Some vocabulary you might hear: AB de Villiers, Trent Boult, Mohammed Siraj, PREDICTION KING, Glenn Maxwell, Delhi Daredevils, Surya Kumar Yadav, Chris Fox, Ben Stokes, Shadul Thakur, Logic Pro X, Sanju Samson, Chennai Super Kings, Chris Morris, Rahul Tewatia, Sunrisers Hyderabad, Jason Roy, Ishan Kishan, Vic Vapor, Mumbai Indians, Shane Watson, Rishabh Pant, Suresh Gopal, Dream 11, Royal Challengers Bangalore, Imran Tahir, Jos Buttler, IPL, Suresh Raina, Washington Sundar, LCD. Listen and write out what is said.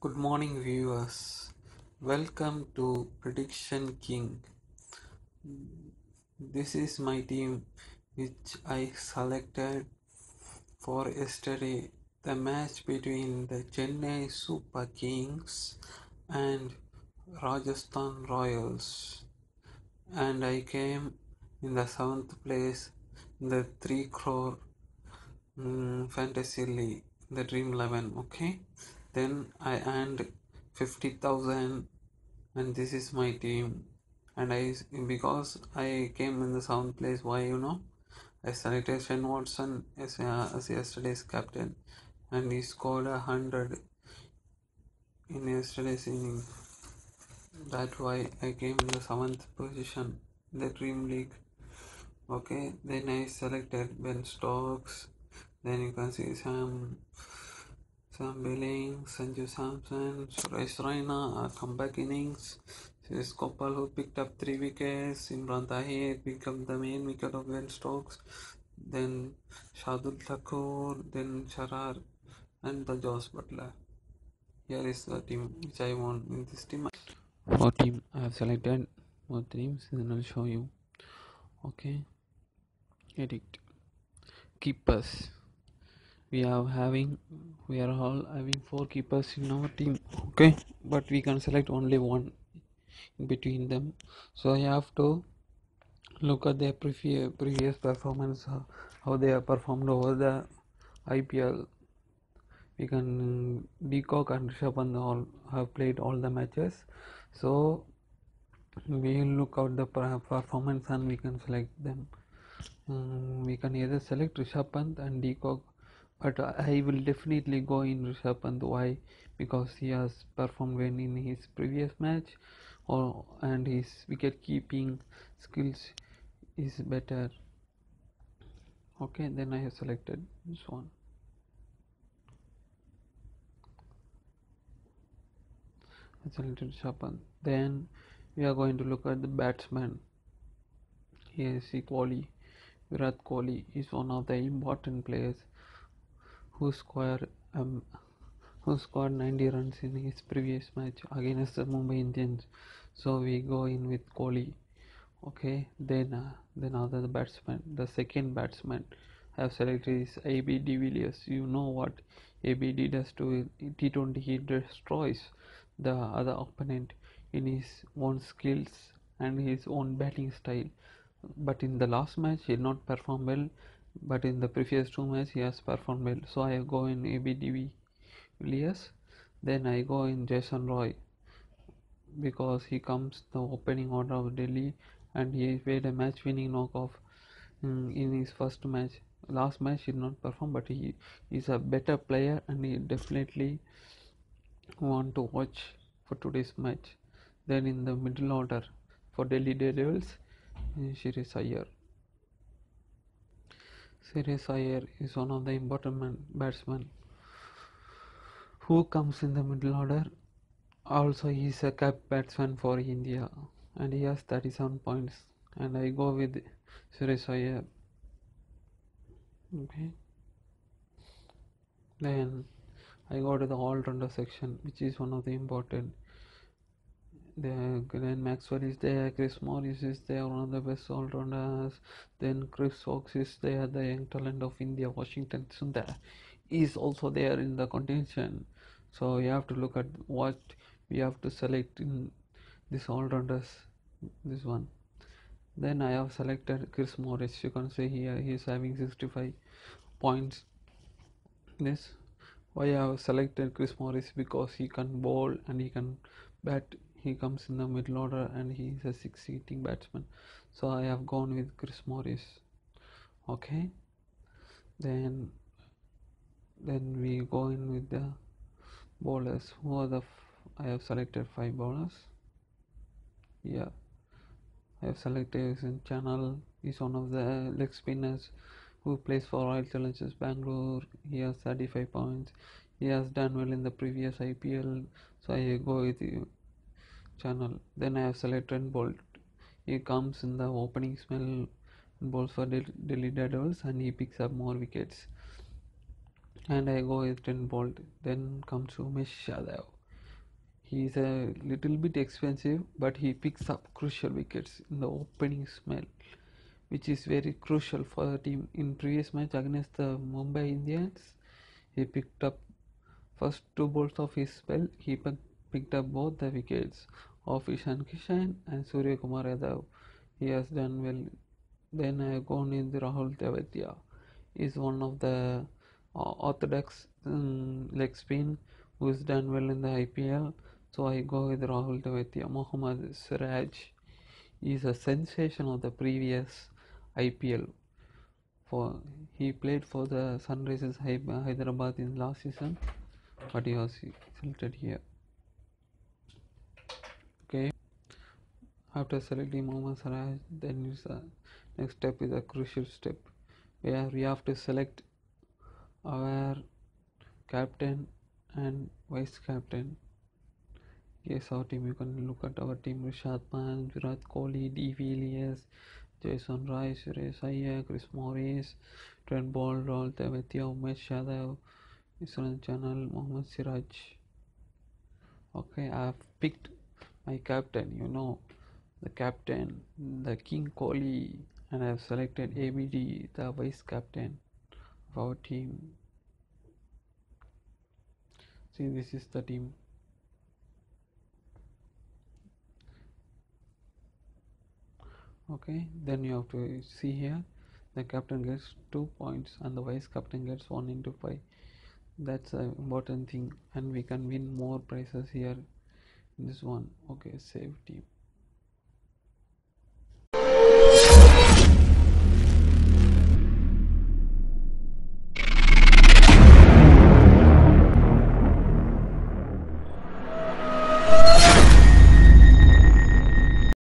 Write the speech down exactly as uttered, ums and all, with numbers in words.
Good morning, viewers. Welcome to Prediction King. This is my team which I selected for yesterday, the match between the Chennai Super Kings and Rajasthan Royals, and I came in the seventh place in the three crore um, fantasy league, the Dream eleven. Okay, then I earned fifty thousand, and this is my team. And I, because I came in the seventh place, why you know, I selected Shane Watson as, uh, as yesterday's captain, and he scored a hundred in yesterday's inning. That's why I came in the seventh position, the Dream League. Okay, then I selected Ben Stokes. Then you can see Sam, Sam Billings, Sanju Samson, Suresh Raina, comeback innings. Suresh Gopal, who picked up three wickets. Imran Tahir picked up the main wicket of Ben Stokes. Then Shadul Thakur, then Charar, and the Jos Buttler. Here is the team which I won in this team. What team I have selected? What teams? Then I'll show you. Okay. Edit. Keepers. We are having, we are all having four keepers in our team. Okay, but we can select only one in between them. So I have to look at their previous previous performance, how they have performed over the I P L. We can de Kock and Rishabh Pant all have played all the matches, so we will look out the performance and we can select them. Um, we can either select Rishabh Pant and de Kock, but I will definitely go in Rishabh Pant. Why? Because he has performed well in his previous match, or and his wicket keeping skills is better. Okay, then I have selected this one. Selected Rishabh Pant. Then we are going to look at the batsman. Here is Kohli. Virat Kohli is one of the important players who scored um, who scored ninety runs in his previous match against the Mumbai Indians. So we go in with Kohli. Okay, then uh, then other the batsman, the second batsman I have selected is A B de Villiers. You know what A B D does to T twenty? He destroys the other opponent in his own skills and his own batting style, but in the last match he did not perform well, but in the previous two matches he has performed well. So I go in A B de Villiers. Then I go in Jason Roy, because he comes the opening order of Delhi and he made a match winning knockoff um, in his first match. Last match he did not perform, but he is a better player and he definitely want to watch for today's match. Then in the middle order for Delhi Daredevils, Suresh Iyer. Suresh Iyer is one of the important man, batsmen who comes in the middle order. Also he is a cap batsman for India and he has thirty-seven points, and I go with Suresh Iyer. Okay, then I go to the all-rounder section, which is one of the important. The Glenn Maxwell is there, Chris Morris is there, one of the best all-rounders. Then Chris Fox is there, the young talent of India. Washington Sundar is also there in the contention. So you have to look at what we have to select in this all-rounders, this one. Then I have selected Chris Morris. You can see here he is having sixty-five points. This. Why I have selected Chris Morris? Because he can bowl and he can bat. He comes in the middle order and he is a six-hitting batsman. So I have gone with Chris Morris. Okay. Then, then we go in with the bowlers. Who are the? F I have selected five bowlers. Yeah, I have selected Yuzvendra Chahal. He's one of the leg spinners who plays for Royal Challengers Bangalore. He has thirty-five points. He has done well in the previous I P L, so I go with the channel. Then I have selected Trent Boult. He comes in the opening spell and bowls for Delhi Daredevils, and he picks up more wickets. and I go with Trent Boult. Then comes Umesh Yadav. He is a little bit expensive, but he picks up crucial wickets in the opening spell, which is very crucial for the team. In previous match against the Mumbai Indians, he picked up first two balls of his spell. He p- picked up both the wickets of Ishan Kishan and Surya Kumar Yadav. He has done well. Then I go with Rahul Tewatia. He is one of the uh, orthodox um, leg spin who has done well in the I P L. So I go with Rahul Tewatia. Mohammed Siraj is a sensation of the previous I P L. For he played for the Sunrisers Hyderabad in last season, but he was selected here. Okay. After selecting Mohammed Siraj, then is the next step is a crucial step where we have to select our captain and vice captain. Yes, our team. You can look at our team: Rishabh Pant, Virat Kohli, De Villiers, Jason Roy, Suresh Iyer, Chris Morris, Trent Boult, Rahul Tewatia, Umesh Yadav, Yuzvendra Chahal, Mohammed Siraj. Okay, I have picked my captain. You know, the captain, the King Kohli, and I have selected A B D, the vice captain of our team. See, this is the team. Okay, then you have to see here the captain gets two points and the vice captain gets one into five. That's an important thing, and we can win more prizes here in this one. Okay, save team.